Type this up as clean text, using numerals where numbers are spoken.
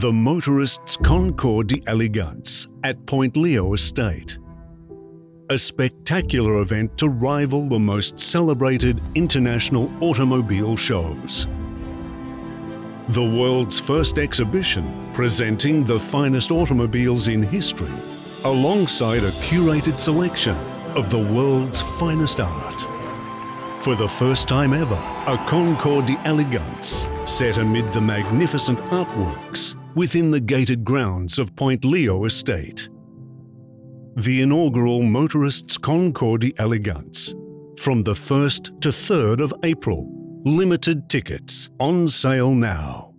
The Motorists Concours d'Elegance at Point Leo Estate. A spectacular event to rival the most celebrated international automobile shows. The world's first exhibition presenting the finest automobiles in history, alongside a curated selection of the world's finest art. For the first time ever, a Concours d'Elegance set amid the magnificent artworks within the gated grounds of Point Leo Estate. The inaugural Motorists Concours d'Elegance, from the 1st to 3rd of April. Limited tickets on sale now.